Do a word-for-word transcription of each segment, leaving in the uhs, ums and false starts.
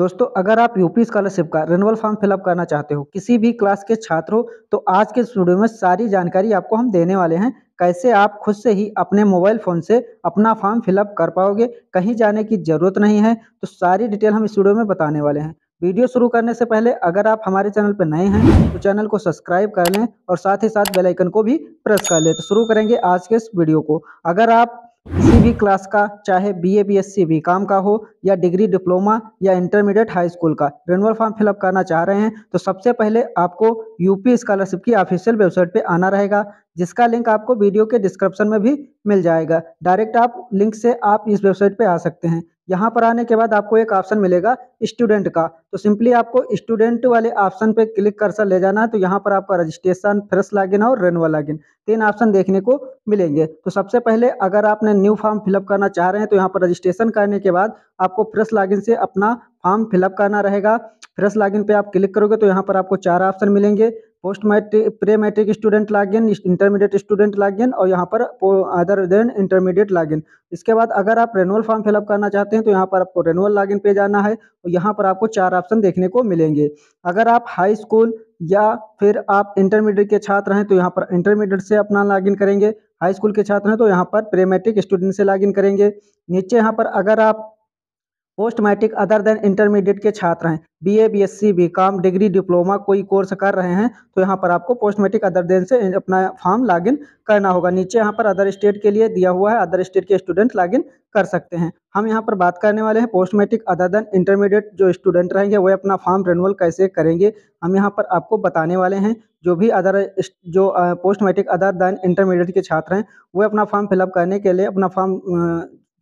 दोस्तों अगर आप यूपी स्कॉलरशिप का रिन्यूअल फॉर्म फिलअप करना चाहते हो, किसी भी क्लास के छात्र हो, तो आज के इस वीडियो में सारी जानकारी आपको हम देने वाले हैं, कैसे आप खुद से ही अपने मोबाइल फ़ोन से अपना फॉर्म फिलअप कर पाओगे, कहीं जाने की ज़रूरत नहीं है। तो सारी डिटेल हम इस वीडियो में बताने वाले हैं। वीडियो शुरू करने से पहले अगर आप हमारे चैनल पर नए हैं तो चैनल को सब्सक्राइब कर लें और साथ ही साथ बेल आइकन को भी प्रेस कर लें। तो शुरू करेंगे आज के इस वीडियो को। अगर आप किसी भी क्लास का, चाहे बीए, बीएससी, बीकॉम का हो या डिग्री डिप्लोमा या इंटरमीडिएट हाई स्कूल का रिन्यूअल फॉर्म फिलअप करना चाह रहे हैं, तो सबसे पहले आपको यूपी स्कॉलरशिप की ऑफिशियल वेबसाइट पे आना रहेगा, जिसका लिंक आपको वीडियो के डिस्क्रिप्शन में भी मिल जाएगा। डायरेक्ट आप लिंक से आप इस वेबसाइट पे आ सकते हैं। यहाँ पर आने के बाद आपको एक ऑप्शन मिलेगा स्टूडेंट का, तो सिंपली आपको स्टूडेंट वाले ऑप्शन पे क्लिक कर्सर ले जाना है। तो यहाँ पर आपका रजिस्ट्रेशन, फ्रेश लॉगिन और रिन्यूअल लॉगिन, तीन ऑप्शन देखने को मिलेंगे। तो सबसे पहले अगर आपने न्यू फॉर्म फिलअप करना चाह रहे हैं तो यहाँ पर रजिस्ट्रेशन करने के बाद आपको फ्रेश लॉगिन से अपना फॉर्म फिलअप करना रहेगा। फ्रेश लॉगिन पे आप क्लिक करोगे तो यहाँ पर आपको चार ऑप्शन मिलेंगे, post matric, pre matric student login, intermediate student login और यहाँ पर अदर देन इंटरमीडिएट लॉगिन। इसके बाद अगर आप रिन्यूअल फॉर्म फिलअप करना चाहते हैं तो यहाँ पर आपको रिन्यूअल लॉगिन पे जाना है और यहाँ पर आपको चार ऑप्शन देखने को मिलेंगे। अगर आप हाई स्कूल या फिर आप इंटरमीडिएट के छात्र हैं तो यहाँ पर इंटरमीडिएट से अपना लॉगिन करेंगे, हाई स्कूल के छात्र हैं तो यहाँ पर प्री मैट्रिक स्टूडेंट से लॉगिन करेंगे। नीचे यहाँ पर अगर आप post matric other than intermediate के छात्र हैं, BA, BSc, BCom, degree diploma कोई कोर्स कर रहे हैं तो यहाँ पर आपको पोस्ट मैट्रिक अदर देन से अपना फॉर्म लॉगिन करना होगा। नीचे यहाँ पर अदर स्टेट के लिए दिया हुआ है, अदर स्टेट के स्टूडेंट लॉगिन कर सकते हैं। हम यहाँ पर बात करने वाले हैं post matric other than intermediate जो स्टूडेंट रहेंगे वह अपना फॉर्म रिन्यूअल कैसे करेंगे, हम यहाँ पर आपको बताने वाले हैं। जो भी अदर जो post matric other than intermediate के छात्र हैं वो अपना फॉर्म फिलअप करने के लिए, अपना फॉर्म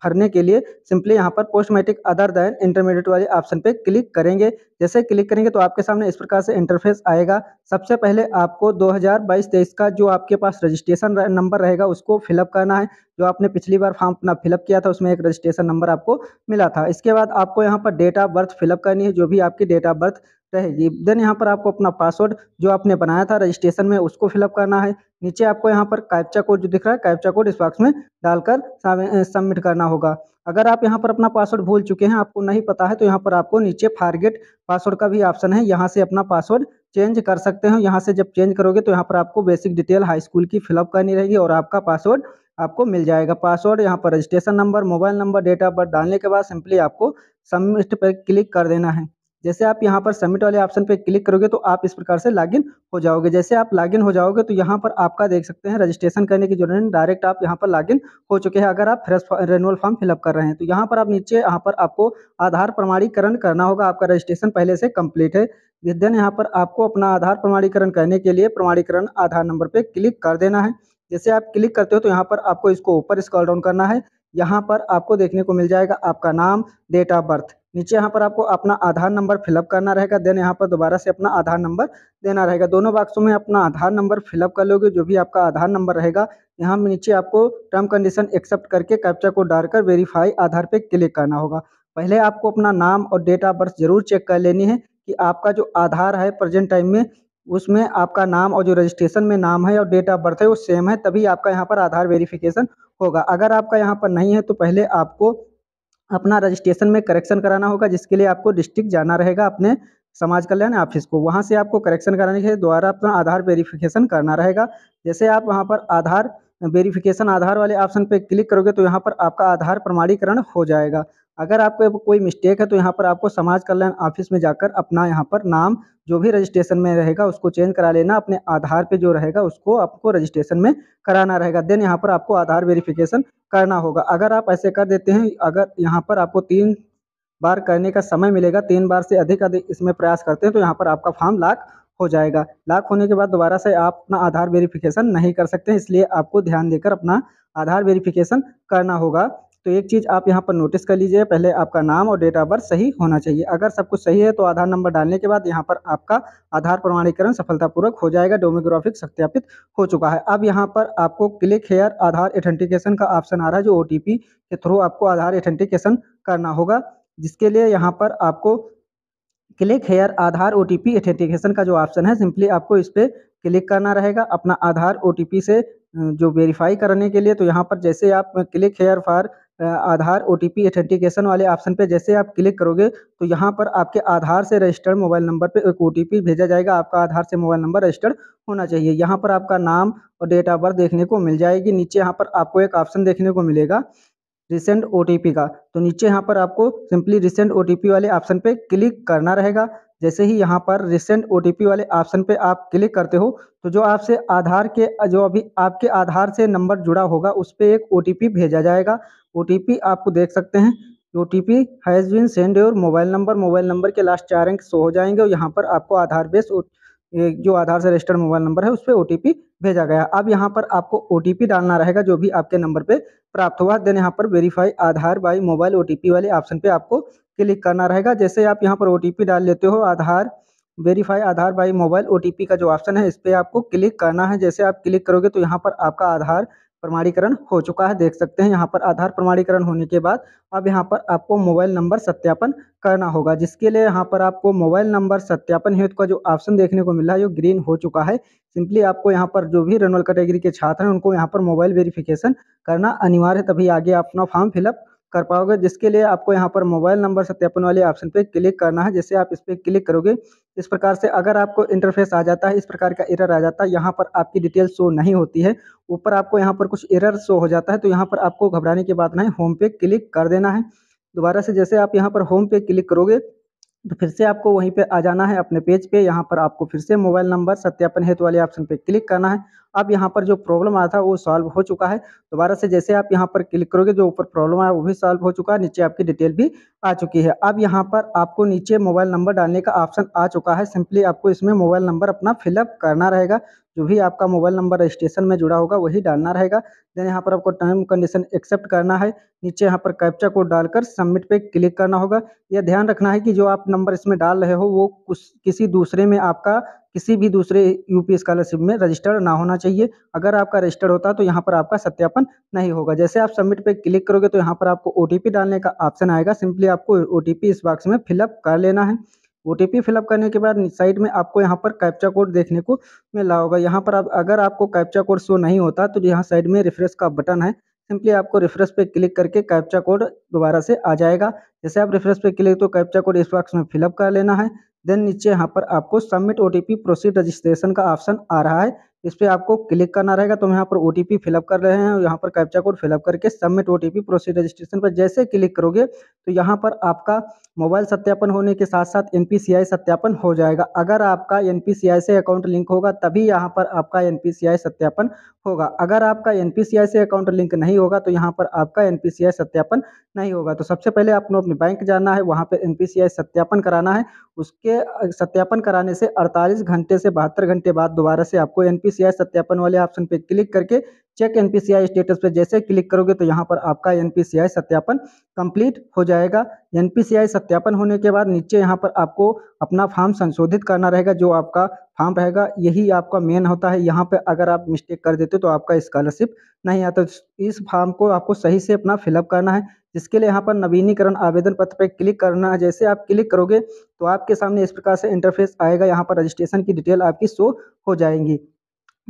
भरने के लिए सिंपली यहाँ पर post matric other than intermediate वाले ऑप्शन पे क्लिक करेंगे। जैसे क्लिक करेंगे तो आपके सामने इस प्रकार से इंटरफेस आएगा। सबसे पहले आपको दो हज़ार बाईस तेईस का जो आपके पास रजिस्ट्रेशन नंबर रहेगा उसको फिलअप करना है। जो आपने पिछली बार फॉर्म अपना फिलअप किया था उसमें एक रजिस्ट्रेशन नंबर आपको मिला था। इसके बाद आपको यहाँ पर डेट ऑफ बर्थ फिलअप करनी है, जो भी आपकी डेट ऑफ बर्थ रहेगी। देन यहाँ पर आपको अपना पासवर्ड जो आपने बनाया था रजिस्ट्रेशन में उसको फिलअप करना है। नीचे आपको यहाँ पर कैप्चा कोड जो दिख रहा है, कैप्चा कोड इस बॉक्स में डालकर सबमिट करना होगा। अगर आप यहाँ पर अपना पासवर्ड भूल चुके हैं, आपको नहीं पता है, तो यहाँ पर आपको नीचे फॉरगेट पासवर्ड का भी ऑप्शन है, यहाँ से अपना पासवर्ड चेंज कर सकते हो। यहाँ से जब चेंज करोगे तो यहाँ पर आपको बेसिक डिटेल हाई स्कूल की फिलअप करनी रहेगी और आपका पासवर्ड आपको मिल जाएगा। पासवर्ड यहाँ पर registration number, mobile number, date of birth डालने के बाद सिंपली आपको सबमिट पर क्लिक कर देना है। जैसे आप यहाँ पर सबमिट वाले ऑप्शन पे क्लिक करोगे तो आप इस प्रकार से लॉगिन हो जाओगे। जैसे आप लॉगिन हो जाओगे तो यहाँ पर आपका देख सकते हैं रजिस्ट्रेशन करने की जरूरत नहीं, डायरेक्ट आप यहाँ पर लॉगिन हो चुके हैं। अगर आप फ्रेश रिन्यूअल फॉर्म फिलअप कर रहे हैं तो यहाँ पर आप नीचे यहाँ पर आपको आधार प्रमाणीकरण करना होगा, आपका रजिस्ट्रेशन पहले से कंप्लीट है। देन यहाँ पर आपको अपना आधार प्रमाणीकरण करने के लिए प्रमाणीकरण आधार नंबर पर क्लिक कर देना है। जैसे आप क्लिक करते हो तो यहाँ पर आपको इसको ऊपर स्क्रॉल डाउन करना है। यहाँ पर आपको देखने को मिल जाएगा आपका नाम, डेट ऑफ बर्थ। नीचे यहाँ पर आपको अपना आधार नंबर फिलअप करना रहेगा। देन यहाँ पर दोबारा से अपना आधार नंबर देना रहेगा। दोनों बॉक्सों में अपना आधार नंबर फिलअप कर लोगे, जो भी आपका आधार नंबर रहेगा। यहाँ नीचे आपको टर्म कंडीशन एक्सेप्ट करके कैप्चा को डालकर वेरीफाई आधार पे क्लिक करना होगा। पहले आपको अपना नाम और डेट ऑफ बर्थ जरूर चेक कर लेनी है कि आपका जो आधार है प्रेजेंट टाइम में उसमें आपका नाम और जो रजिस्ट्रेशन में नाम है और डेट ऑफ बर्थ है वो सेम है, तभी आपका यहाँ पर आधार वेरिफिकेशन होगा। अगर आपका यहाँ पर नहीं है तो पहले आपको अपना रजिस्ट्रेशन में करेक्शन कराना होगा, जिसके लिए आपको डिस्ट्रिक्ट जाना रहेगा अपने समाज कल्याण ऑफिस को। वहाँ से आपको करेक्शन कराने के द्वारा अपना आधार वेरिफिकेशन करना रहेगा। जैसे आप वहाँ पर आधार वेरिफिकेशन आधार वाले ऑप्शन पे क्लिक करोगे तो यहाँ पर आपका आधार प्रमाणीकरण हो जाएगा। अगर आपको कोई मिस्टेक है तो यहाँ पर आपको समाज कल्याण ऑफिस में जाकर अपना यहाँ पर नाम जो भी रजिस्ट्रेशन में रहेगा उसको चेंज करा लेना, अपने आधार पे जो रहेगा उसको आपको रजिस्ट्रेशन में कराना रहेगा। देन यहाँ पर आपको आधार वेरिफिकेशन करना होगा। अगर आप ऐसे कर देते हैं, अगर यहाँ पर आपको तीन बार करने का समय मिलेगा, तीन बार से अधिक अधिक इसमें प्रयास करते हैं तो यहाँ पर आपका फॉर्म लॉक हो जाएगा। लॉक होने के बाद दोबारा से आप अपना आधार वेरिफिकेशन नहीं कर सकते, इसलिए आपको ध्यान देकर अपना आधार वेरिफिकेशन करना होगा। तो एक चीज़ आप यहाँ पर नोटिस कर लीजिए, पहले आपका नाम और डेट ऑफ बर्थ सही होना चाहिए। अगर सब कुछ सही है तो आधार नंबर डालने के बाद यहाँ पर आपका आधार प्रमाणीकरण सफलतापूर्वक हो जाएगा, डेमोग्राफिक सत्यापित हो चुका है। अब यहाँ पर आपको क्लिक हेयर आधार ऑथेंटिकेशन का ऑप्शन आ रहा है, जो ओटीपी के थ्रू आपको आधार ऑथेंटिकेशन करना होगा, जिसके लिए यहाँ पर आपको click here Aadhaar OTP authentication का जो ऑप्शन है सिंपली आपको इस पर क्लिक करना रहेगा अपना आधार ओटीपी से जो वेरीफाई करने के लिए। तो यहाँ पर जैसे आप click here for Aadhaar OTP authentication वाले ऑप्शन पे जैसे आप क्लिक करोगे तो यहाँ पर आपके आधार से रजिस्टर्ड मोबाइल नंबर पे एक ओटीपी भेजा जाएगा। आपका आधार से मोबाइल नंबर रजिस्टर्ड होना चाहिए। यहाँ पर आपका नाम और डेट ऑफ बर्थ देखने को मिल जाएगी। नीचे यहाँ पर आपको एक ऑप्शन देखने को मिलेगा रिसेंट ओटीपी का, तो नीचे यहाँ पर आपको सिंपली रिसेंट ओटीपी वाले ऑप्शन पे क्लिक करना रहेगा। जैसे ही यहाँ पर रिसेंट ओटीपी वाले ऑप्शन पे आप क्लिक करते हो तो जो आपसे आधार के जो अभी आपके आधार से नंबर जुड़ा होगा उस पर एक ओटीपी भेजा जाएगा। ओटीपी आपको देख सकते हैं, OTP has been send your mobile number, mobile number के लास्ट चार अंक शो हो जाएंगे और यहाँ पर आपको आधार बेस जो आधार से रजिस्टर्ड मोबाइल नंबर है उस पर ओटीपी भेजा गया। अब यहाँ पर आपको ओटीपी डालना रहेगा जो भी आपके नंबर पे प्राप्त हुआ। देन यहाँ पर verify Aadhaar by mobile OTP वाले ऑप्शन पे आपको क्लिक करना रहेगा। जैसे आप यहाँ पर ओटीपी डाल लेते हो, Aadhaar verify Aadhaar by mobile OTP का जो ऑप्शन है इस पर आपको क्लिक करना है। जैसे आप क्लिक करोगे तो यहाँ पर आपका आधार प्रमाणीकरण हो चुका है, देख सकते हैं। यहाँ पर आधार प्रमाणीकरण होने के बाद अब यहाँ पर आपको मोबाइल नंबर सत्यापन करना होगा, जिसके लिए यहाँ पर आपको मोबाइल नंबर सत्यापन हेतु का जो ऑप्शन देखने को मिला है जो ग्रीन हो चुका है। सिंपली आपको यहाँ पर जो भी रेनल कैटेगरी के छात्र हैं उनको यहाँ पर मोबाइल वेरिफिकेशन करना अनिवार्य है, तभी आगे आप अपना फॉर्म फिलअप कर पाओगे। जिसके लिए आपको यहाँ पर मोबाइल नंबर सत्यापन वाले ऑप्शन पे क्लिक करना है। जैसे आप इस पर क्लिक करोगे इस प्रकार से अगर आपको इंटरफेस आ जाता है, इस प्रकार का एरर आ जाता है, यहाँ पर आपकी डिटेल शो नहीं होती है, ऊपर आपको यहाँ पर कुछ एरर शो हो जाता है, तो यहाँ पर आपको घबराने की बात नहीं, होम पे क्लिक कर देना है दोबारा से। जैसे आप यहाँ पर होम पे क्लिक करोगे तो फिर से आपको वहीं पे आ जाना है अपने पेज पे। यहाँ पर आपको फिर से मोबाइल नंबर सत्यापन हेतु वाले ऑप्शन पे क्लिक करना है। अब यहाँ पर जो प्रॉब्लम आया था वो सॉल्व हो चुका है। दोबारा से जैसे आप यहाँ पर क्लिक करोगे जो ऊपर प्रॉब्लम आया वो भी सॉल्व हो चुका है, नीचे आपकी डिटेल भी आ चुकी है। अब यहाँ पर आपको नीचे मोबाइल नंबर डालने का ऑप्शन आ चुका है। सिंपली आपको इसमें मोबाइल नंबर अपना फिलअप करना रहेगा, जो भी आपका मोबाइल नंबर रजिस्ट्रेशन में जुड़ा होगा वही डालना रहेगा। देन यहाँ पर आपको टर्म कंडीशन एक्सेप्ट करना है, नीचे यहाँ पर कैप्चा कोड डालकर सबमिट पे क्लिक करना होगा। यह ध्यान रखना है कि जो आप नंबर इसमें डाल रहे हो वो कुछ किसी दूसरे में आपका किसी भी दूसरे यूपी स्कॉलरशिप में रजिस्टर्ड ना होना चाहिए। अगर आपका रजिस्टर्ड होता तो यहाँ पर आपका सत्यापन नहीं होगा। जैसे आप सबमिट पे क्लिक करोगे तो यहाँ पर आपको ओटीपी डालने का ऑप्शन आएगा। सिंपली आपको ओटीपी इस बॉक्स में फिलअप कर लेना है। ओटीपी फिलअप करने के बाद साइड में आपको यहाँ पर कैप्चा कोड देखने को मिला होगा। यहाँ पर आप अगर आपको कैप्चा कोड शो नहीं होता तो यहाँ साइड में रिफ्रेश का बटन है, सिंपली आपको रिफ्रेश पे क्लिक करके कैप्चा कोड दोबारा से आ जाएगा। जैसे आप रिफ्रेश पे क्लिक तो कैप्चा कोड इस बॉक्स में फिलअप कर लेना है। देन नीचे यहाँ पर आपको सबमिट ओटीपी प्रोसीड रजिस्ट्रेशन का ऑप्शन आ रहा है, इस पर आपको क्लिक करना रहेगा। तो हम यहाँ पर ओटीपी फिलअप कर रहे हैं और यहाँ पर कैप्चा कोड फिलअप करके सबमिट ओटीपी प्रोसीड रजिस्ट्रेशन पर जैसे क्लिक करोगे तो यहाँ पर आपका मोबाइल सत्यापन होने के साथ साथ एनपीसीआई सत्यापन हो जाएगा। अगर आपका एनपीसीआई से अकाउंट लिंक होगा तभी यहाँ पर आपका एनपीसीआई सत्यापन होगा। अगर आपका एनपीसीआई से अकाउंट लिंक नहीं होगा तो यहाँ पर आपका एनपीसीआई सत्यापन नहीं होगा। तो सबसे पहले आपको अपने बैंक जाना है, वहाँ पर एनपीसीआई सत्यापन कराना है। उसके सत्यापन कराने से अड़तालीस घंटे से बहत्तर घंटे बाद दोबारा से आपको एनपीसीआई सत्यापन वाले ऑप्शन पे क्लिक करके चेक एनपीसीआई स्टेटस पे जैसे क्लिक करोगे तो यहाँ पर आपका एनपीसीआई सत्यापन कंप्लीट हो जाएगा। एनपीसीआई सत्यापन होने के बाद नीचे यहाँ पर आपको अपना फॉर्म संशोधित करना रहेगा। जो आपका फॉर्म रहेगा यही आपका मेन होता है, यहाँ पे अगर आप मिस्टेक कर देते हो तो आपका स्कॉलरशिप नहीं आता। इस फॉर्म को आपको सही से अपना फिलअप करना है। जिसके लिए यहाँ पर नवीनीकरण आवेदन पत्र पे क्लिक करना है। जैसे आप क्लिक करोगे तो आपके सामने इस प्रकार से इंटरफेस आएगा। यहाँ पर रजिस्ट्रेशन की डिटेल आपकी शो हो जाएंगी।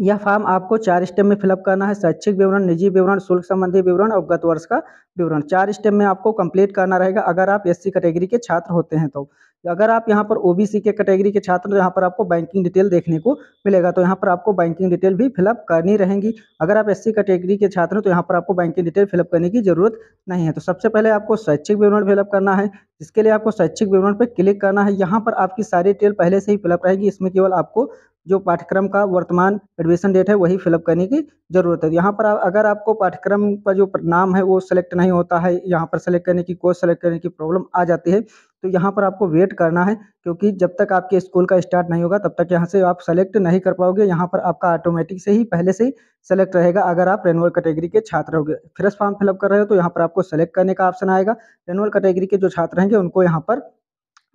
यह फॉर्म आपको चार स्टेप में फिलअप करना है, शैक्षिक विवरण, निजी विवरण, शुल्क संबंधी विवरण और गत वर्ष का विवरण। चार स्टेप में आपको कंप्लीट करना रहेगा अगर आप एससी कैटेगरी के छात्र होते हैं। तो अगर आप यहाँ पर ओबीसी के कैटेगरी के छात्र तो यहाँ पर आपको बैंकिंग डिटेल देखने को मिलेगा, तो यहाँ पर आपको बैंकिंग डिटेल भी फिलअप करनी रहेगी। अगर आप एससी कैटेगरी के छात्र हो तो यहाँ पर आपको बैंकिंग डिटेल फिलअप करने की जरूरत नहीं है। तो सबसे पहले आपको शैक्षिक विवरण फिलअप करना है। जिसके लिए आपको शैक्षिक विवरण पर क्लिक करना है। यहाँ पर आपकी सारी डिटेल पहले से ही फिलअप रहेगी, इसमें केवल आपको जो पाठ्यक्रम का वर्तमान एडमिशन डेट है वही फिलअप करने की जरूरत है। यहाँ पर अगर आपको पाठ्यक्रम का जो नाम है वो सेलेक्ट नहीं होता है, यहाँ पर सेलेक्ट करने की कोर्स सेलेक्ट करने की प्रॉब्लम आ जाती है, तो यहाँ पर आपको वेट करना है क्योंकि जब तक आपके स्कूल का स्टार्ट नहीं होगा तब तक यहाँ से आप सेलेक्ट नहीं कर पाओगे। यहाँ पर आपका ऑटोमेटिक से ही पहले से ही सेलेक्ट रहेगा अगर आप रेनवल कैटेगरी के छात्र होंगे। फ्रेश फॉर्म फिलअप कर रहे हो तो यहाँ पर आपको सेलेक्ट करने का ऑप्शन आएगा। रेनवल कैटेगरी के जो छात्र रहेंगे उनको यहाँ पर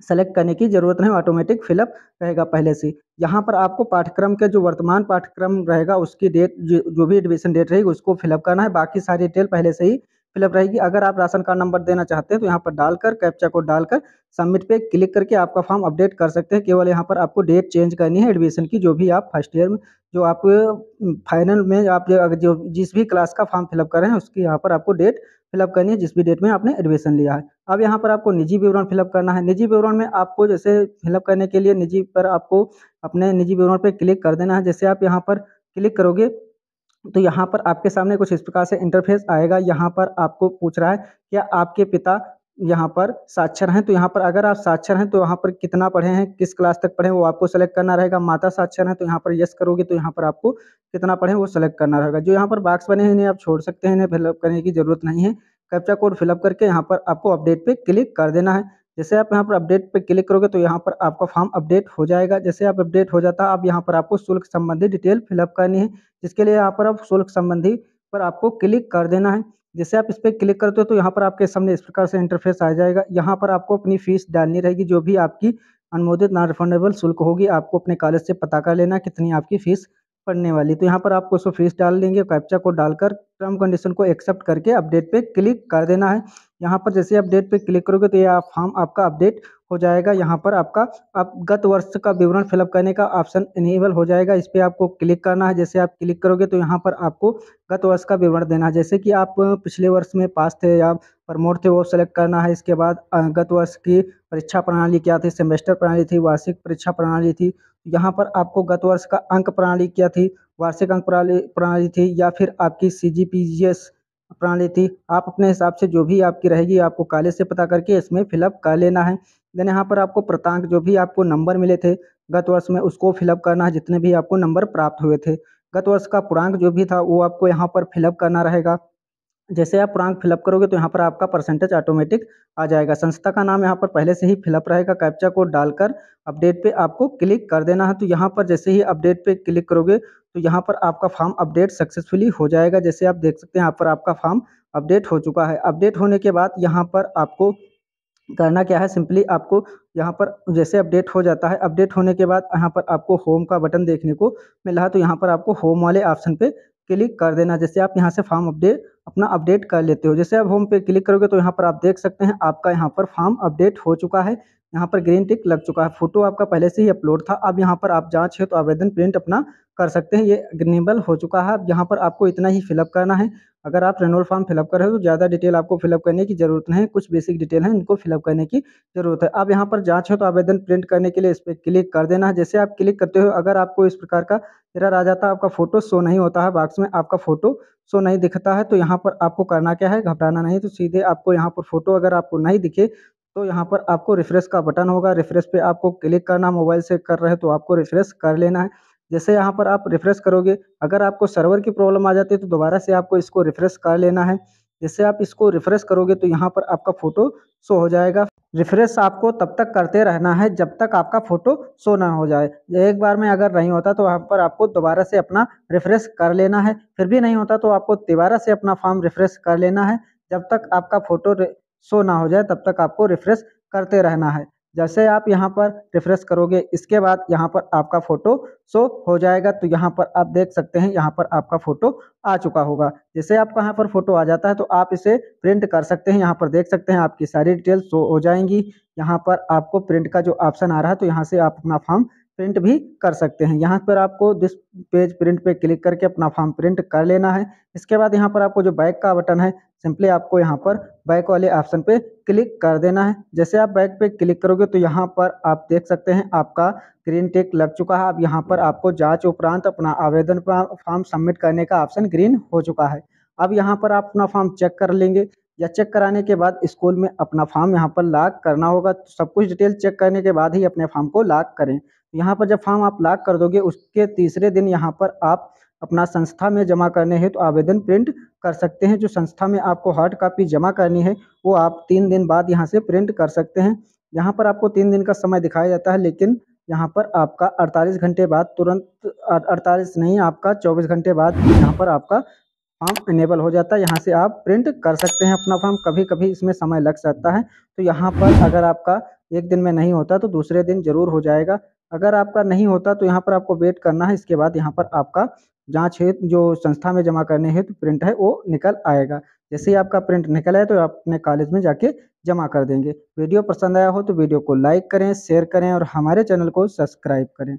सेलेक्ट करने की जरूरत नहीं, ऑटोमेटिक फिलअप रहेगा पहले से। यहाँ पर आपको पाठ्यक्रम के जो वर्तमान पाठ्यक्रम रहेगा उसकी डेट जो भी एडमिशन डेट रहेगी उसको फिलअप करना है। बाकी सारी डिटेल पहले से ही फिलअप रहेगी। अगर आप राशन कार्ड नंबर देना चाहते हैं तो यहाँ पर डालकर कैप्चा को डालकर सबमिट पे क्लिक करके आपका फॉर्म अपडेट कर सकते हैं। केवल यहाँ पर आपको डेट चेंज करनी है एडमिशन की, जो भी आप फर्स्ट ईयर में जो आप फाइनल में आप जो जिस भी क्लास का फॉर्म फिलअप कर रहे हैं उसकी यहाँ पर आपको डेट फिलअप करनी है जिस भी डेट में आपने एडमिशन लिया है। अब यहाँ पर आपको निजी विवरण फिलअप करना है। निजी विवरण में आपको जैसे फिलअप करने के लिए निजी पर आपको अपने निजी विवरण पर क्लिक कर देना है। जैसे आप यहाँ पर क्लिक करोगे तो यहाँ पर आपके सामने कुछ इस प्रकार से इंटरफेस आएगा। यहाँ पर आपको पूछ रहा है क्या आपके पिता यहाँ पर साक्षर हैं, तो यहाँ पर अगर आप साक्षर हैं तो यहाँ पर कितना पढ़े हैं, किस क्लास तक पढ़े हैं वो आपको सेलेक्ट करना रहेगा। माता साक्षर हैं तो यहाँ पर यस करोगे तो यहाँ पर आपको कितना पढ़े हैं वो सेलेक्ट करना रहेगा। जो यहाँ पर बॉक्स बने हैं इन्हें आप छोड़ सकते हैं, इन्हें फिलअप करने की जरूरत नहीं है। कैप्चा कोड फिलअप करके यहाँ पर आपको अपडेट पे क्लिक कर देना है। जैसे आप यहाँ पर अपडेट पे क्लिक करोगे तो यहाँ पर आपका फॉर्म अपडेट हो जाएगा। जैसे आप अपडेट हो जाता है अब यहाँ पर आपको शुल्क संबंधी डिटेल फिलअप करनी है, जिसके लिए यहाँ पर आप शुल्क संबंधी पर आपको क्लिक कर देना है। जैसे आप इस पर क्लिक करते हो तो यहाँ पर आपके सामने इस प्रकार से इंटरफेस आ जाएगा। यहाँ पर आपको अपनी फीस डालनी रहेगी, जो भी आपकी अनुमोदित नॉन रिफंडेबल शुल्क होगी आपको अपने कॉलेज से पता कर लेना कितनी आपकी फीस पड़ने वाली। तो यहाँ पर आपको उसको फीस डाल देंगे, कैप्चा को डालकर टर्म कंडीशन को एक्सेप्ट करके अपडेट पे क्लिक कर देना है। यहाँ पर जैसे अपडेट पे क्लिक करोगे तो यह फॉर्म आपका अपडेट हो जाएगा। यहाँ पर आपका आप गत वर्ष का विवरण फिलअप करने का ऑप्शन इनेबल हो जाएगा, इस पर आपको क्लिक करना है। जैसे आप क्लिक करोगे तो यहाँ पर आपको गत वर्ष का विवरण देना है, जैसे कि आप पिछले वर्ष में पास थे या प्रमोट थे वो सेलेक्ट करना है। इसके बाद गत वर्ष की परीक्षा प्रणाली क्या थी, सेमेस्टर प्रणाली थी, वार्षिक परीक्षा प्रणाली थी। यहाँ पर आपको गत वर्ष का अंक प्रणाली क्या थी, वार्षिक अंक प्रणाली प्रणाली थी या फिर आपकी सी जी पी जी एस प्रणाली थी। आप अपने हिसाब से जो भी आपकी रहेगी आपको कॉलेज से पता करके इसमें फिलअप कर लेना है। देन यहाँ पर आपको प्रतांक जो भी आपको नंबर मिले थे गत वर्ष में उसको फिलअप करना है, जितने भी आपको नंबर प्राप्त हुए थे। गत वर्ष का पूर्णांक जो भी था वो आपको यहाँ पर फिलअप करना रहेगा। जैसे आप पूर्णांक फिलअप करोगे तो यहाँ पर आपका परसेंटेज ऑटोमेटिक आ जाएगा। संस्था का नाम यहाँ पर पहले से ही फिलअप रहेगा। कैप्चा कोड डालकर अपडेट पे आपको क्लिक कर देना है। तो यहाँ पर जैसे ही अपडेट पे क्लिक करोगे तो यहाँ पर आपका फॉर्म अपडेट सक्सेसफुली हो जाएगा। जैसे आप देख सकते हैं यहाँ पर आपका फॉर्म अपडेट हो चुका है। अपडेट होने के बाद यहाँ पर आपको करना क्या है, सिंपली आपको यहाँ पर जैसे अपडेट हो जाता है, अपडेट होने के बाद यहाँ पर आपको होम का बटन देखने को मिला है, तो यहाँ पर आपको होम वाले ऑप्शन पे क्लिक कर देना। जैसे आप यहाँ से फॉर्म अपडेट अपना अपडेट कर लेते हो। जैसे आप होम पे क्लिक करोगे तो यहाँ पर आप देख सकते हैं आपका यहाँ पर फॉर्म अपडेट हो चुका है, यहाँ पर ग्रीन टिक लग चुका है। फोटो आपका पहले से ही अपलोड था। अब यहाँ पर आप जांच है तो आवेदन प्रिंट अपना कर सकते हैं, ये इनेबल हो चुका है। अब यहाँ पर आपको इतना ही फिलअप करना है। अगर आप रेनोल फॉर्म फिलअप कर रहे हो तो ज़्यादा डिटेल आपको फिलअप करने की जरूरत नहीं है, कुछ बेसिक डिटेल है इनको फिलअप करने की जरूरत है। अब यहाँ पर जांच है तो आवेदन प्रिंट करने के लिए इस पर क्लिक कर देना है। जैसे आप क्लिक करते हो अगर आपको इस प्रकार का एरर आ जाता है, आपका फोटो शो नहीं होता है, बॉक्स में आपका फोटो शो नहीं दिखता है, तो यहाँ पर आपको करना क्या है, घबराना नहीं। तो सीधे आपको यहाँ पर फोटो अगर आपको नहीं दिखे तो यहाँ पर आपको रिफ्रेश का बटन होगा, रिफ्रेश पे आपको क्लिक करना। मोबाइल से कर रहे हो तो आपको रिफ्रेश कर लेना है। जैसे यहाँ पर आप रिफ्रेश करोगे अगर आपको सर्वर की प्रॉब्लम आ जाती है तो दोबारा से आपको इसको रिफ्रेश कर लेना है। जैसे आप इसको रिफ्रेश करोगे तो यहाँ पर आपका फोटो शो हो जाएगा। रिफ्रेश आपको तब तक करते रहना है जब तक आपका फोटो शो ना हो जाए। एक बार में अगर नहीं होता तो वहाँ पर आपको दोबारा से अपना रिफ्रेश कर लेना है। फिर भी नहीं होता तो आपको दोबारा से अपना फॉर्म रिफ्रेश कर लेना है। जब तक आपका फोटो शो ना हो जाए तब तक आपको रिफ्रेश करते रहना है। जैसे आप यहाँ पर रिफ्रेश करोगे इसके बाद यहाँ पर आपका फोटो शो हो जाएगा। तो यहाँ पर आप देख सकते हैं यहाँ पर आपका फोटो आ चुका होगा। जैसे आपका यहाँ पर फोटो आ जाता है तो आप इसे प्रिंट कर सकते हैं। यहाँ पर देख सकते हैं आपकी सारी डिटेल्स शो हो जाएंगी। यहाँ पर आपको प्रिंट का जो ऑप्शन आ रहा है तो यहाँ से आप अपना फॉर्म प्रिंट भी कर सकते हैं। यहाँ पर आपको दिस पेज प्रिंट पे क्लिक करके अपना फॉर्म प्रिंट कर लेना है। इसके बाद यहाँ पर आपको जो बैक का बटन है सिंपली आपको यहाँ पर बैक वाले ऑप्शन पे क्लिक कर देना है। जैसे आप बैक पे क्लिक करोगे तो यहाँ पर आप देख सकते हैं आपका ग्रीन टिक लग चुका है। अब यहाँ पर आपको जाँच उपरांत अपना आवेदन फॉर्म सबमिट करने का ऑप्शन ग्रीन हो चुका है। अब यहाँ पर आप अपना फॉर्म चेक कर लेंगे या चेक कराने के बाद स्कूल में अपना फॉर्म यहाँ पर लॉक करना होगा। तो सब कुछ डिटेल चेक करने के बाद ही अपने फॉर्म को लॉक करें। यहाँ पर जब फॉर्म आप लॉक कर दोगे उसके तीसरे दिन यहाँ पर आप अपना संस्था में जमा करने हैं तो आवेदन प्रिंट कर सकते हैं। जो संस्था में आपको हार्ड कॉपी जमा करनी है वो आप तीन दिन बाद यहाँ से प्रिंट कर सकते हैं। यहाँ पर आपको तीन दिन का समय दिखाया जाता है, लेकिन यहाँ पर आपका अड़तालीस घंटे बाद तुरंत अड़तालीस नहीं आपका चौबीस घंटे बाद यहाँ पर आपका फॉर्म इनेबल हो जाता है। यहाँ से आप प्रिंट कर सकते हैं अपना फॉर्म। कभी कभी इसमें समय लग सकता है, तो यहाँ पर अगर आपका एक दिन में नहीं होता तो दूसरे दिन जरूर हो जाएगा। अगर आपका नहीं होता तो यहाँ पर आपको वेट करना है। इसके बाद यहाँ पर आपका जांच हेतु जो संस्था में जमा करने हेतु प्रिंट है वो निकल आएगा। जैसे ही आपका प्रिंट निकल आए तो आप अपने कॉलेज में जाके जमा कर देंगे। वीडियो पसंद आया हो तो वीडियो को लाइक करें, शेयर करें और हमारे चैनल को सब्सक्राइब करें।